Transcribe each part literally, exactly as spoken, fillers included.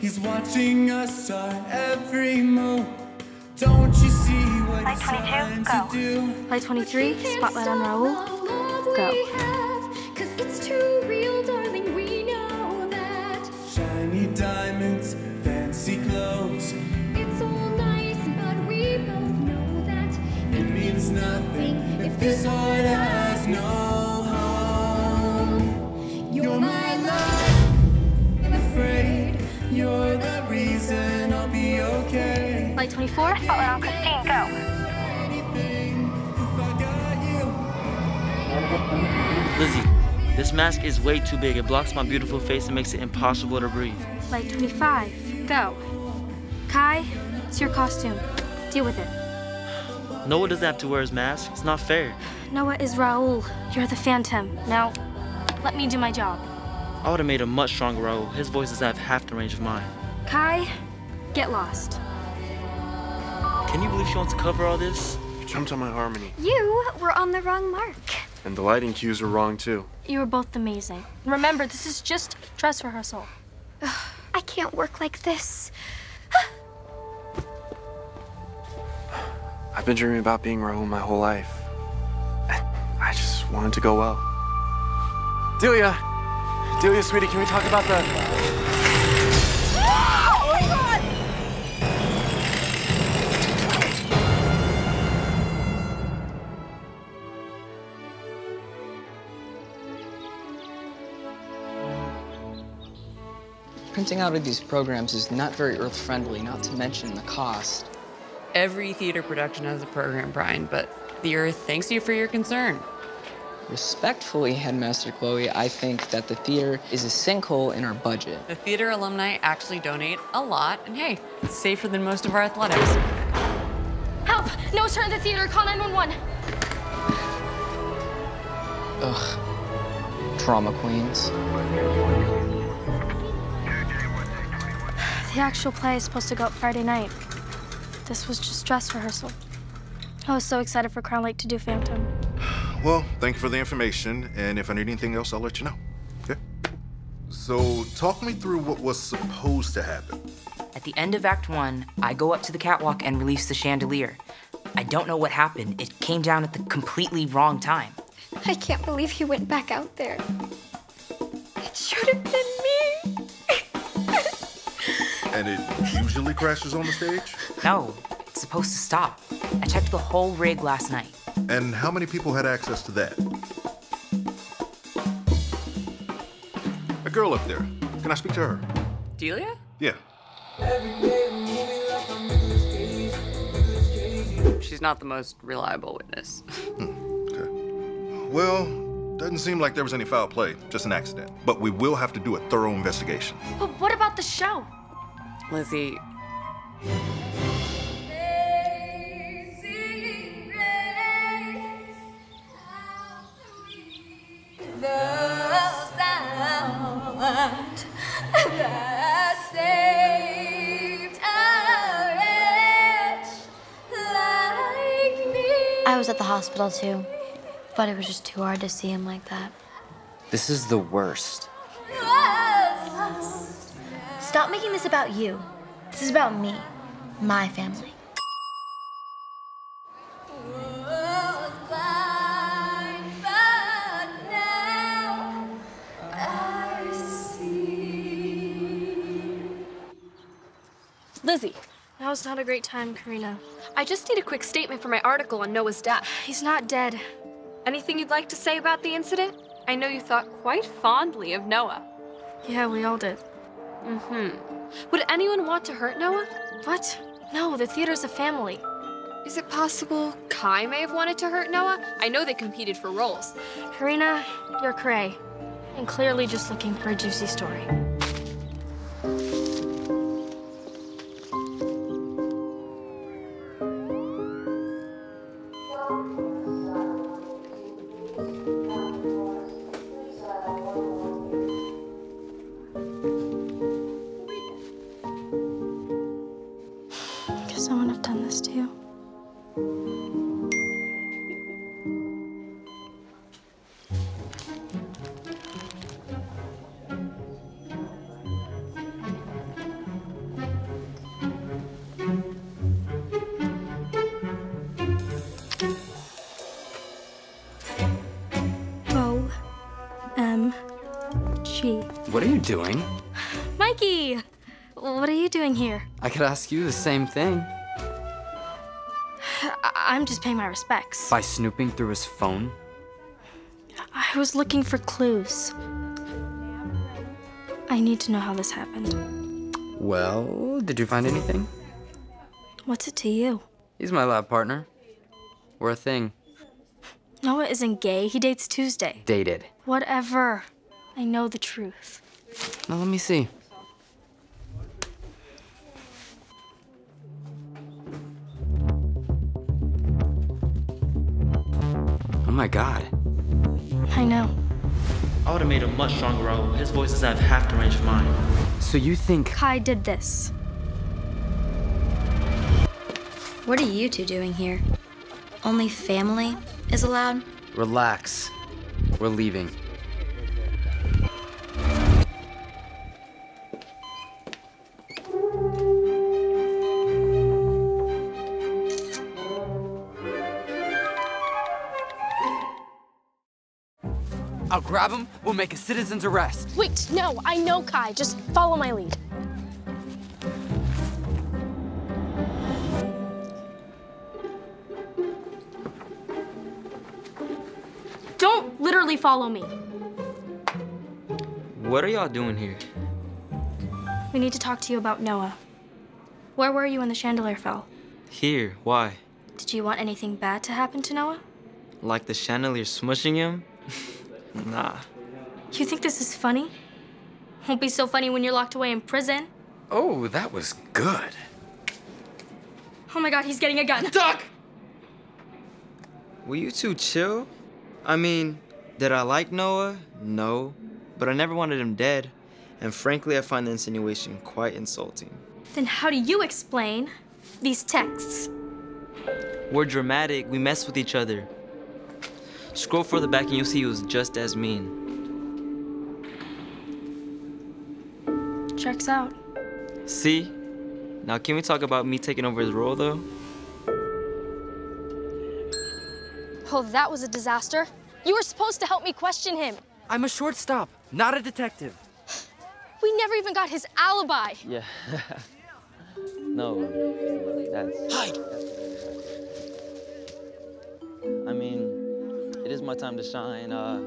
He's watching us on every move. Don't you see what it's time to do? Light twenty-three, spotlight on Raul, go. Cause it's too real, darling, we know that. Shiny diamonds, fancy clothes. It's all nice, but we both know that. It means nothing if this heart has no home. You're my love, I'm afraid. You're the reason I'll be okay. Light twenty-four, spotlight on Christine, go. Lizzie, this mask is way too big. It blocks my beautiful face and makes it impossible to breathe. Light twenty-five, go. Kai, it's your costume. Deal with it. Noah doesn't have to wear his mask. It's not fair. Noah is Raul. You're the Phantom. Now, let me do my job. I would have made a much stronger Raul. His voice doesn't have half the range of mine. Kai, get lost. Can you believe she wants to cover all this? You jumped on my harmony. You were on the wrong mark. And the lighting cues were wrong, too. You were both amazing. Remember, this is just dress rehearsal. Ugh, I can't work like this. I've been dreaming about being Raul my whole life. I just wanted to go well. Delia! Delia, sweetie, can we talk about the... Printing out of these programs is not very earth-friendly, not to mention the cost. Every theater production has a program, Brian, but the Earth thanks you for your concern. Respectfully, Headmaster Chloe, I think that the theater is a sinkhole in our budget. The theater alumni actually donate a lot, and hey, it's safer than most of our athletics. Help! No, sir, in the theater. Call nine one one. Ugh. Drama queens. The actual play is supposed to go up Friday night. This was just dress rehearsal. I was so excited for Crown Lake to do Phantom. Well, thank you for the information, and if I need anything else, I'll let you know, okay? So talk me through what was supposed to happen. At the end of Act One, I go up to the catwalk and release the chandelier. I don't know what happened. It came down at the completely wrong time. I can't believe he went back out there. It should have been me. And it usually crashes on the stage? No, it's supposed to stop. I checked the whole rig last night. And how many people had access to that? A girl up there. Can I speak to her? Delia? Yeah. She's not the most reliable witness. Hmm, okay. Well, doesn't seem like there was any foul play, just an accident. But we will have to do a thorough investigation. But what about the show? Lizzie. Amazing Grace, how sweet the sound that saved a wretch like me. I was at the hospital too, but it was just too hard to see him like that. This is the worst. Stop making this about you. This is about me, my family. Lizzie. Now's not a great time, Karina. I just need a quick statement for my article on Noah's death. He's not dead. Anything you'd like to say about the incident? I know you thought quite fondly of Noah. Yeah, we all did. Mm-hmm. Would anyone want to hurt Noah? What? No, the theater's a family. Is it possible Kai may have wanted to hurt Noah? I know they competed for roles. Karina, you're cray. And clearly just looking for a juicy story. I wouldn't have done this to you. M G. What are you doing? Mikey! What are you doing here? I could ask you the same thing. I'm just paying my respects. By snooping through his phone? I was looking for clues. I need to know how this happened. Well, did you find anything? What's it to you? He's my lab partner. We're a thing. Noah isn't gay. He dates Tuesday. Dated. Whatever. I know the truth. Now let me see. Oh my God. I know. I would have made a much stronger role. His voices have half the range of mine. So you think Kai did this? What are you two doing here? Only family is allowed? Relax. We're leaving. I'll grab him, we'll make a citizen's arrest. Wait, no, I know Kai. Just follow my lead. Don't literally follow me. What are y'all doing here? We need to talk to you about Noah. Where were you when the chandelier fell? Here, why? Did you want anything bad to happen to Noah? Like the chandelier smushing him? Nah. You think this is funny? Won't be so funny when you're locked away in prison. Oh, that was good. Oh my God, he's getting a gun. Duck! Were you two chill? I mean, did I like Noah? No. But I never wanted him dead. And frankly, I find the insinuation quite insulting. Then how do you explain these texts? We're dramatic. We mess with each other. Scroll further back and you'll see he was just as mean. Checks out. See? Now can we talk about me taking over his role, though? Oh, that was a disaster. You were supposed to help me question him. I'm a shortstop, not a detective. We never even got his alibi. Yeah. No. That's... Hide! I mean... It is my time to shine. Uh...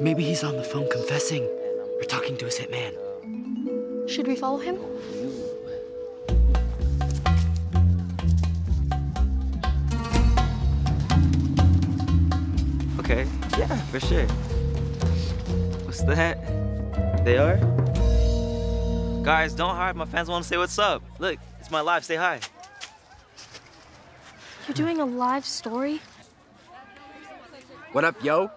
Maybe he's on the phone confessing or talking to his hitman. Should we follow him? Okay, yeah, for sure. What's that? They are? Guys, don't hide. My fans want to say what's up. Look, it's my live. Say hi. You're doing a live story? What up, yo?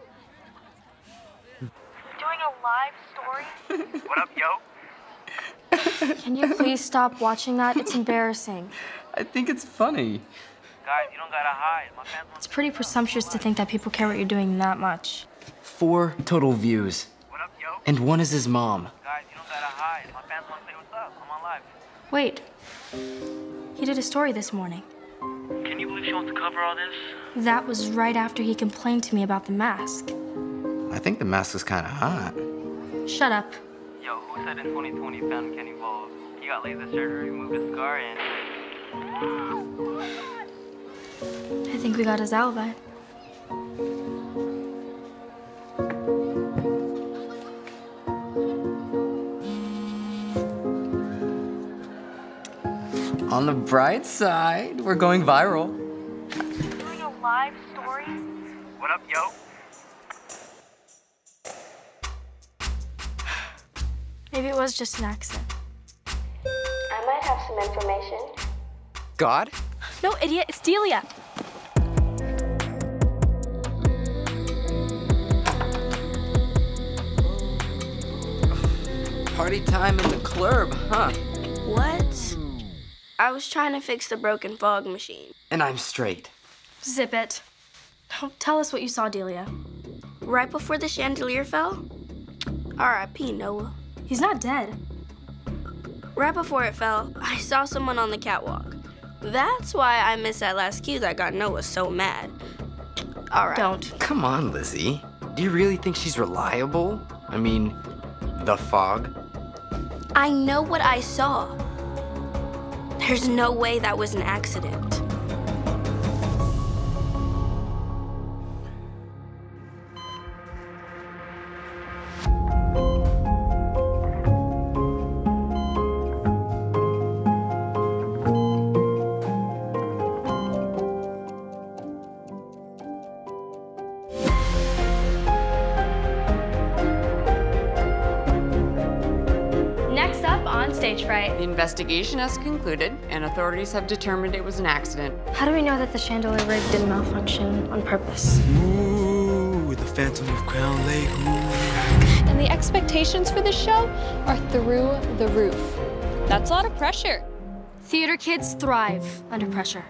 You're doing a live story? What up, yo? Can you please stop watching that? It's embarrassing. I think it's funny. Guys, you don't gotta hide. My fans it's pretty presumptuous to think that people care what you're doing that much. Four total views. What up, yo? And one is his mom. Guys, you don't gotta hide. My fans wanna say what's up. I'm on live. Wait. He did a story this morning. Can you believe she wants to cover all this? That was right after he complained to me about the mask. I think the mask is kind of hot. Shut up. Yo, who said in twenty twenty Phantom can't evolve? He got laser surgery, removed his scar, and... I think we got his alibi. On the bright side, we're going viral. You're doing a live story? What up, yo? Maybe it was just an accident. I might have some information. God? No, idiot, it's Delia. Party time in the club, huh? What? I was trying to fix the broken fog machine. And I'm straight. Zip it. Don't tell us what you saw, Delia. Right before the chandelier fell? R I P Noah. He's not dead. Right before it fell, I saw someone on the catwalk. That's why I missed that last cue that got Noah so mad. All right. Don't. Come on, Lizzie. Do you really think she's reliable? I mean, the fog. I know what I saw. There's no way that was an accident. Next up on stage fright. The investigation has concluded, and authorities have determined it was an accident. How do we know that the chandelier rig didn't malfunction on purpose? Ooh, the Phantom of Crown Lake. Ooh. And the expectations for this show are through the roof. That's a lot of pressure. Theater kids thrive under pressure.